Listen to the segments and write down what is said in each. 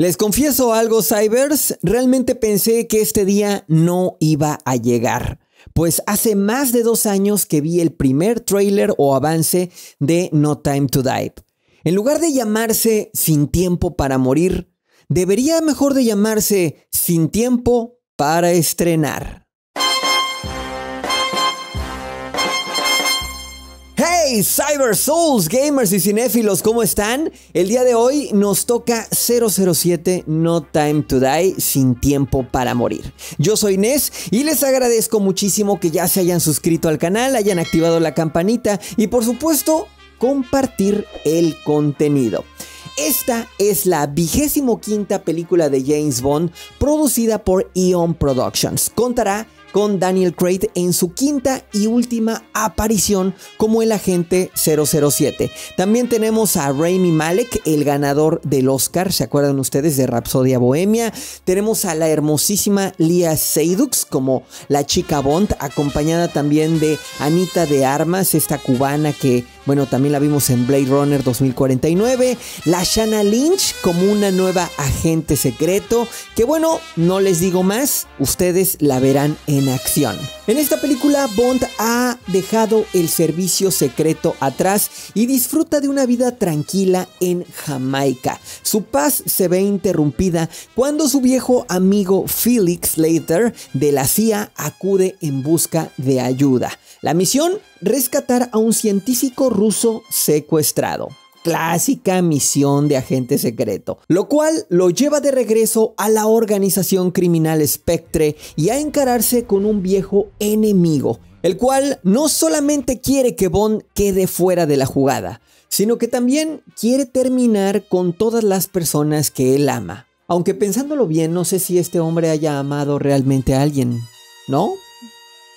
Les confieso algo, Cybers, realmente pensé que este día no iba a llegar, pues hace más de 2 años que vi el primer tráiler o avance de No Time to Die. En lugar de llamarse Sin Tiempo para Morir, debería mejor de llamarse Sin Tiempo para Estrenar. ¡Hey, Cyber Souls, gamers y cinéfilos! ¿Cómo están? El día de hoy nos toca 007 No Time to Die, Sin Tiempo para Morir. Yo soy Nes y les agradezco muchísimo que ya se hayan suscrito al canal, hayan activado la campanita y por supuesto compartir el contenido. Esta es la 25ª película de James Bond producida por Eon Productions. Contará con Daniel Craig en su 5ª y última aparición como el agente 007. También tenemos a Rami Malek, el ganador del Oscar, ¿se acuerdan ustedes de Rhapsodia Bohemia? Tenemos a la hermosísima Léa Seydoux como la chica Bond, acompañada también de Anita de Armas, esta cubana que, bueno, también la vimos en Blade Runner 2049. Lashana Lynch como una nueva agente secreto, que bueno, no les digo más, ustedes la verán en acción. En esta película, Bond ha dejado el servicio secreto atrás y disfruta de una vida tranquila en Jamaica. Su paz se ve interrumpida cuando su viejo amigo Felix Leiter de la CIA acude en busca de ayuda. La misión, rescatar a un científico ruso secuestrado. Clásica misión de agente secreto, lo cual lo lleva de regreso a la organización criminal Spectre y a encararse con un viejo enemigo, el cual no solamente quiere que Bond quede fuera de la jugada, sino que también quiere terminar con todas las personas que él ama. Aunque pensándolo bien, no sé si este hombre haya amado realmente a alguien, ¿no?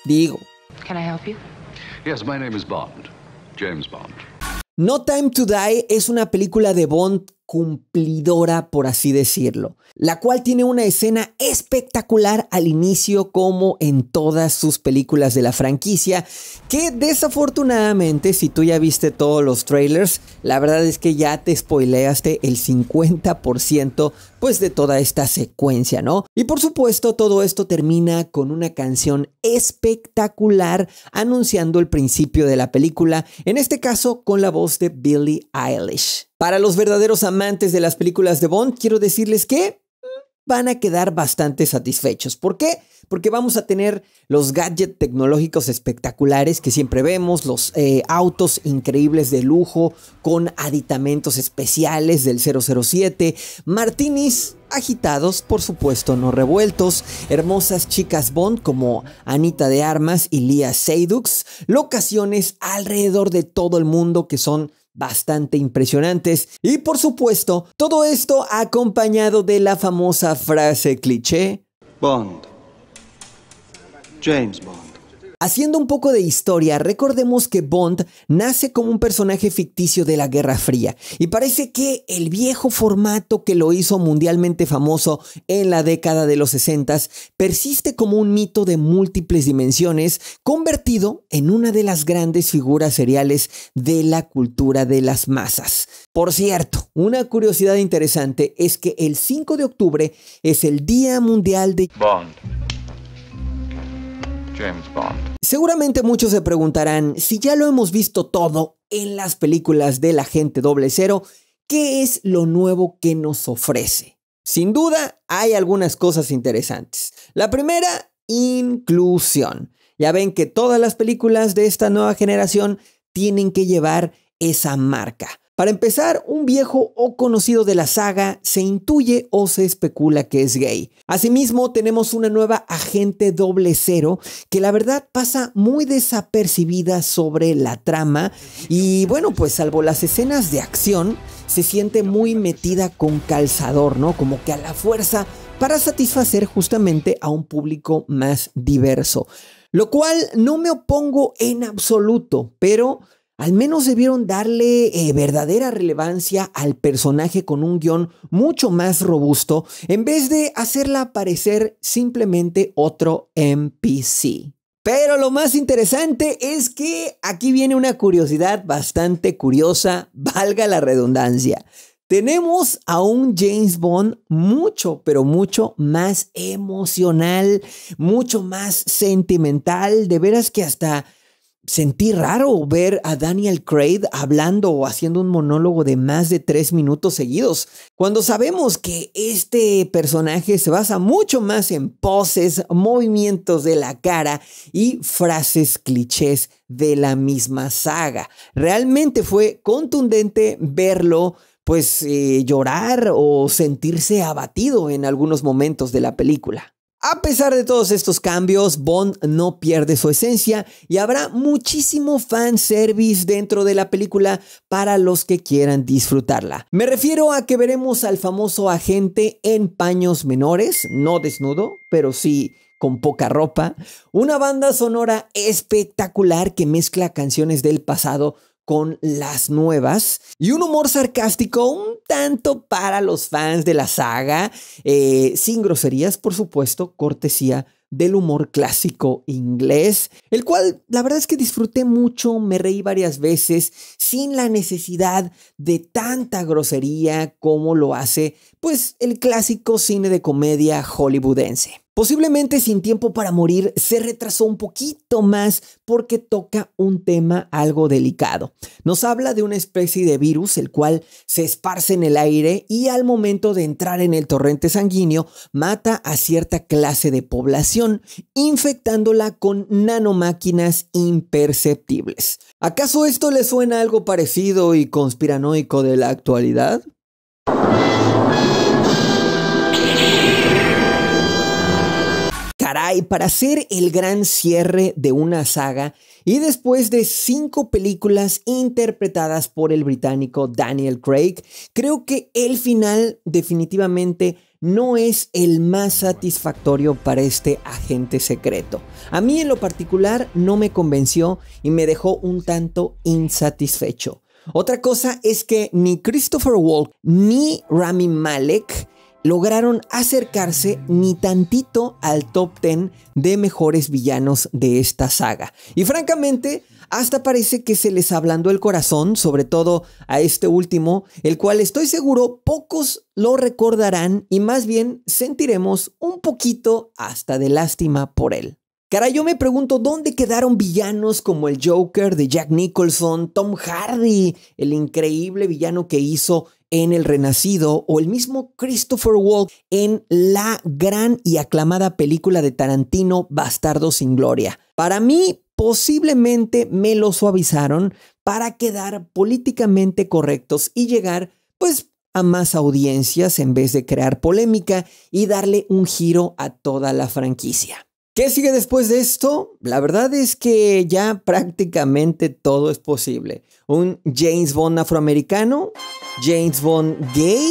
Digo. ¿Puedo ayudarte? Sí, mi nombre es Bond, James Bond. No Time to Die es una película de Bond cumplidora, por así decirlo, la cual tiene una escena espectacular al inicio, como en todas sus películas de la franquicia, que desafortunadamente, si tú ya viste todos los trailers, la verdad es que ya te spoileaste el 50% pues de toda esta secuencia, ¿no? Y por supuesto todo esto termina con una canción espectacular anunciando el principio de la película, en este caso con la voz de Billie Eilish. Para los verdaderos amantes de las películas de Bond, quiero decirles que van a quedar bastante satisfechos. ¿Por qué? Porque vamos a tener los gadgets tecnológicos espectaculares que siempre vemos, los autos increíbles de lujo con aditamentos especiales del 007, martinis agitados, por supuesto no revueltos, hermosas chicas Bond como Anita de Armas y Léa Seydoux, locaciones alrededor de todo el mundo que son bastante impresionantes y por supuesto todo esto acompañado de la famosa frase cliché Bond, James Bond. Haciendo un poco de historia, recordemos que Bond nace como un personaje ficticio de la Guerra Fría y parece que el viejo formato que lo hizo mundialmente famoso en la década de los 60s persiste como un mito de múltiples dimensiones, convertido en una de las grandes figuras seriales de la cultura de las masas. Por cierto, una curiosidad interesante es que el 5 de octubre es el Día Mundial de Bond. James Bond. Seguramente muchos se preguntarán, si ya lo hemos visto todo en las películas del agente 007, ¿qué es lo nuevo que nos ofrece? Sin duda, hay algunas cosas interesantes. La primera, inclusión. Ya ven que todas las películas de esta nueva generación tienen que llevar esa marca. Para empezar, un viejo o conocido de la saga se intuye o se especula que es gay. Asimismo, tenemos una nueva agente 007 que la verdad pasa muy desapercibida sobre la trama y bueno, pues salvo las escenas de acción, se siente muy metida con calzador, ¿no? Como que a la fuerza para satisfacer justamente a un público más diverso. Lo cual no me opongo en absoluto, pero al menos debieron darle verdadera relevancia al personaje con un guión mucho más robusto, en vez de hacerla parecer simplemente otro NPC. Pero lo más interesante es que aquí viene una curiosidad bastante curiosa, valga la redundancia. tenemos a un James Bond mucho, pero mucho más emocional, mucho más sentimental. De veras que hasta sentí raro ver a Daniel Craig hablando o haciendo un monólogo de más de 3 minutos seguidos, cuando sabemos que este personaje se basa mucho más en poses, movimientos de la cara y frases clichés de la misma saga. Realmente fue contundente verlo pues llorar o sentirse abatido en algunos momentos de la película. A pesar de todos estos cambios, Bond no pierde su esencia y habrá muchísimo fanservice dentro de la película para los que quieran disfrutarla. Me refiero a que veremos al famoso agente en paños menores, no desnudo, pero sí con poca ropa. Una banda sonora espectacular que mezcla canciones del pasado con las nuevas y un humor sarcástico un tanto para los fans de la saga, sin groserías, por supuesto, cortesía del humor clásico inglés, el cual la verdad es que disfruté mucho, me reí varias veces sin la necesidad de tanta grosería como lo hace pues el clásico cine de comedia hollywoodense. Posiblemente Sin Tiempo para Morir se retrasó un poquito más porque toca un tema algo delicado. Nos habla de una especie de virus el cual se esparce en el aire y al momento de entrar en el torrente sanguíneo mata a cierta clase de población, infectándola con nanomáquinas imperceptibles. ¿Acaso esto le suena algo parecido y conspiranoico de la actualidad? Caray, para hacer el gran cierre de una saga y después de 5 películas interpretadas por el británico Daniel Craig, creo que el final definitivamente no es el más satisfactorio para este agente secreto. A mí en lo particular no me convenció y me dejó un tanto insatisfecho. Otra cosa es que ni Christopher Walken ni Rami Malek lograron acercarse ni tantito al top 10 de mejores villanos de esta saga. Y francamente, hasta parece que se les ablandó el corazón, sobre todo a este último, el cual estoy seguro pocos lo recordarán y más bien sentiremos un poquito hasta de lástima por él. Caray, yo me pregunto dónde quedaron villanos como el Joker de Jack Nicholson, Tom Hardy, el increíble villano que hizo en El Renacido, o el mismo Christopher Walken en la gran y aclamada película de Tarantino, Bastardos sin Gloria. Para mí, posiblemente me lo suavizaron para quedar políticamente correctos y llegar, pues, a más audiencias en vez de crear polémica y darle un giro a toda la franquicia. ¿Qué sigue después de esto? La verdad es que ya prácticamente todo es posible. Un James Bond afroamericano, James Bond gay,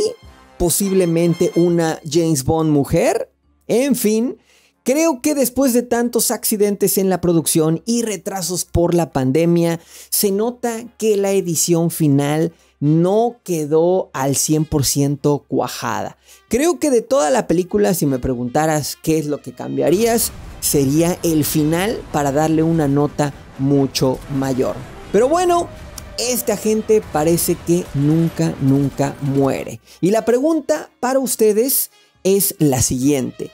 posiblemente una James Bond mujer. En fin, creo que después de tantos accidentes en la producción y retrasos por la pandemia, se nota que la edición final no quedó al 100% cuajada. Creo que de toda la película, si me preguntaras qué es lo que cambiarías, sería el final para darle una nota mucho mayor. Pero bueno, este agente parece que nunca muere. Y la pregunta para ustedes es la siguiente.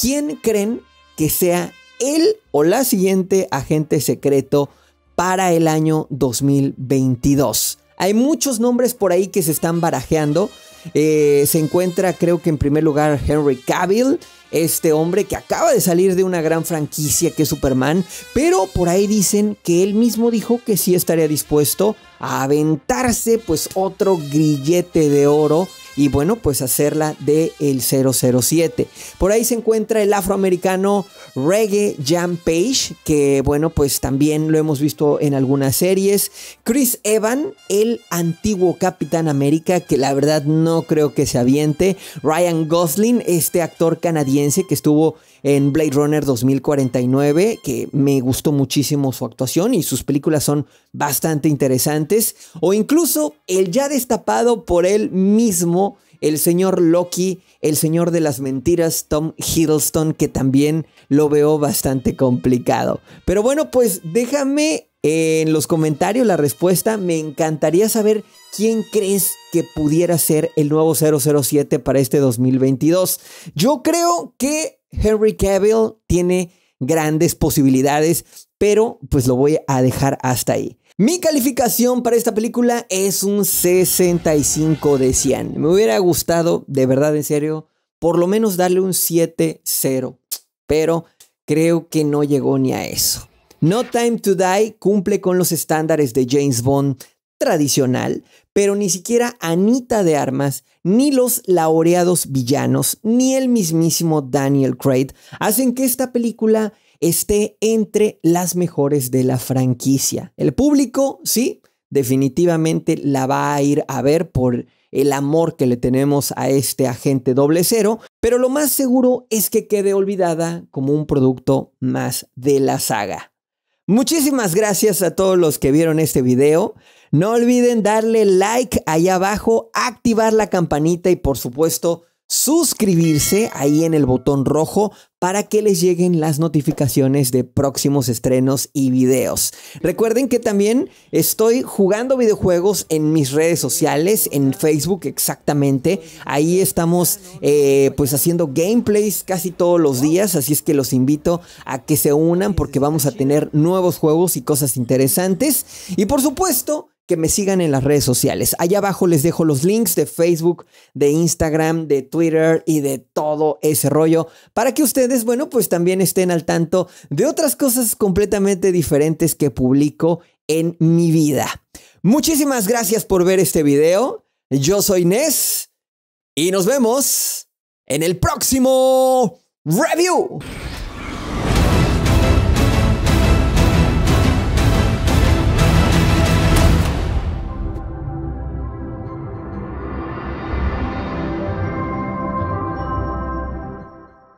¿Quién creen que sea él o la siguiente agente secreto para el año 2022? Hay muchos nombres por ahí que se están barajeando. Se encuentra, creo que en primer lugar, Henry Cavill, este hombre que acaba de salir de una gran franquicia que es Superman, pero por ahí dicen que él mismo dijo que sí estaría dispuesto a aventarse pues otro grillete de oro y bueno, pues hacerla de el 007. Por ahí se encuentra el afroamericano Reggae Jam Page, que bueno, pues también lo hemos visto en algunas series. Chris Evans, el antiguo Capitán América, que la verdad no creo que se aviente. Ryan Gosling, este actor canadiense que estuvo en Blade Runner 2049, que me gustó muchísimo su actuación y sus películas son bastante interesantes. O incluso el ya destapado por él mismo, el señor Loki, el señor de las mentiras, Tom Hiddleston, que también lo veo bastante complicado. Pero bueno, pues déjame en los comentarios la respuesta. Me encantaría saber quién crees que pudiera ser el nuevo 007 para este 2022. Yo creo que Henry Cavill tiene grandes posibilidades, pero pues lo voy a dejar hasta ahí. Mi calificación para esta película es un 65 de 100. Me hubiera gustado, de verdad, en serio, por lo menos darle un 7-0, pero creo que no llegó ni a eso. No Time to Die cumple con los estándares de James Bond tradicional, pero ni siquiera Anita de Armas, ni los laureados villanos, ni el mismísimo Daniel Craig hacen que esta película esté entre las mejores de la franquicia. El público, sí, definitivamente la va a ir a ver por el amor que le tenemos a este agente 007, pero lo más seguro es que quede olvidada como un producto más de la saga. Muchísimas gracias a todos los que vieron este video. No olviden darle like ahí abajo, activar la campanita y por supuesto suscribirse ahí en el botón rojo para que les lleguen las notificaciones de próximos estrenos y videos. Recuerden que también estoy jugando videojuegos en mis redes sociales, en Facebook exactamente. Ahí estamos pues haciendo gameplays casi todos los días, así es que los invito a que se unan porque vamos a tener nuevos juegos y cosas interesantes. Y por supuesto, que me sigan en las redes sociales. Allá abajo les dejo los links de Facebook, de Instagram, de Twitter y de todo ese rollo para que ustedes, bueno, pues también estén al tanto de otras cosas completamente diferentes que publico en mi vida. Muchísimas gracias por ver este video. Yo soy Nes y nos vemos en el próximo review.